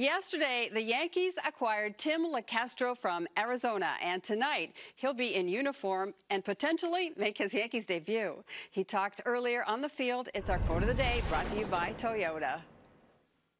Yesterday, the Yankees acquired Tim Locastro from Arizona, and tonight he'll be in uniform and potentially make his Yankees debut. He talked earlier on the field. It's our quote of the day, brought to you by Toyota.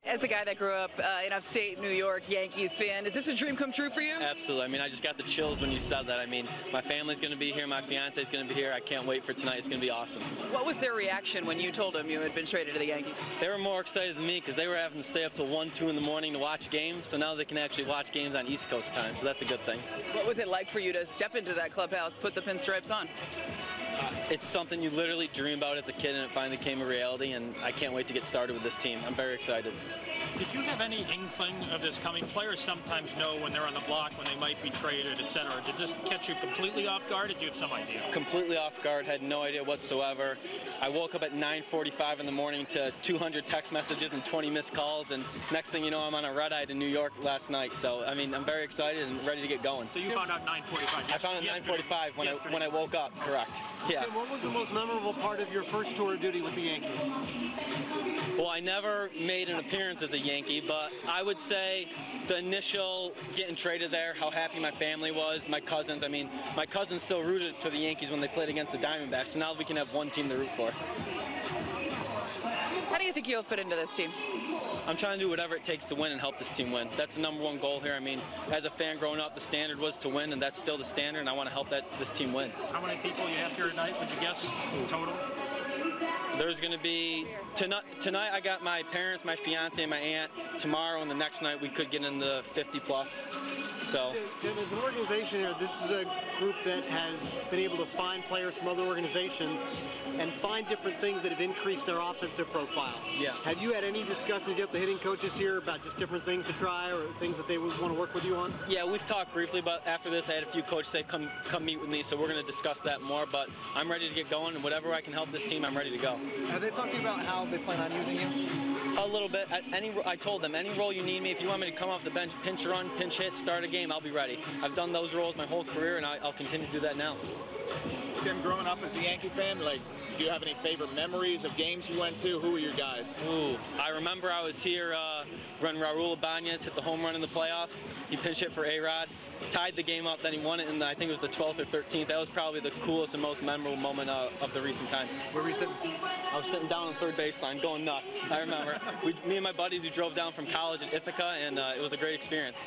As a guy that grew up in upstate New York, Yankees fan, is this a dream come true for you? Absolutely. I mean, I just got the chills when you said that. I mean, my family's going to be here. My fiance's going to be here. I can't wait for tonight. It's going to be awesome. What was their reaction when you told them you had been traded to the Yankees? They were more excited than me because they were having to stay up till 1, 2 in the morning to watch games. So now they can actually watch games on East Coast time. So that's a good thing. What was it like for you to step into that clubhouse, put the pinstripes on? It's something you literally dream about as a kid, and it finally came a reality, and I can't wait to get started with this team. I'm very excited. Did you have any inkling of this coming? Players sometimes know when they're on the block, when they might be traded, etc. Did this catch you completely off guard, or did you have some idea? Completely off guard, had no idea whatsoever. I woke up at 9:45 in the morning to 200 text messages and 20 missed calls, and next thing you know, I'm on a red-eye to New York last night. So, I mean, I'm very excited and ready to get going. So you found out 9:45? I found out 9:45 when I woke up, correct. Yeah. Tim, what was the most memorable part of your first tour of duty with the Yankees? Well, I never made an appearance as a Yankee, but I would say the initial getting traded there, how happy my family was, my cousins. I mean, my cousins still rooted for the Yankees when they played against the Diamondbacks, so now we can have one team to root for. How do you think you'll fit into this team? I'm trying to do whatever it takes to win and help this team win. That's the number one goal here. I mean, as a fan growing up, the standard was to win, and that's still the standard, and I want to help this team win. How many people you have here tonight, would you guess, total? There's going to be, tonight I got my parents, my fiance, and my aunt. Tomorrow and the next night we could get in the 50+. So, as an organization here, this is a group that has been able to find players from other organizations and find different things that have increased their offensive profile. Yeah. Have you had any discussions yet with the hitting coaches here about just different things to try or things that they would want to work with you on? Yeah, we've talked briefly, but after this I had a few coaches say come meet with me, so we're going to discuss that more, but I'm ready to get going, and whatever I can help this team, I'm ready to go. Are they talking about how they plan on using you? A little bit. I told them, any role you need me, if you want me to come off the bench, pinch run, pinch hit, start a game, I'll be ready. I've done those roles my whole career, and I'll continue to do that now. Tim, growing up as a Yankee fan, like, do you have any favorite memories of games you went to? Who were your guys? Ooh, I remember I was here when Raul Ibanez hit the home run in the playoffs. He pinch hit for A-Rod, tied the game up, then he won it in, I think it was the 12th or 13th. That was probably the coolest and most memorable moment of the recent time. Where were you sitting? I was sitting down on third baseline, going nuts. I remember. Me and my buddies, we drove down from college in Ithaca, and it was a great experience.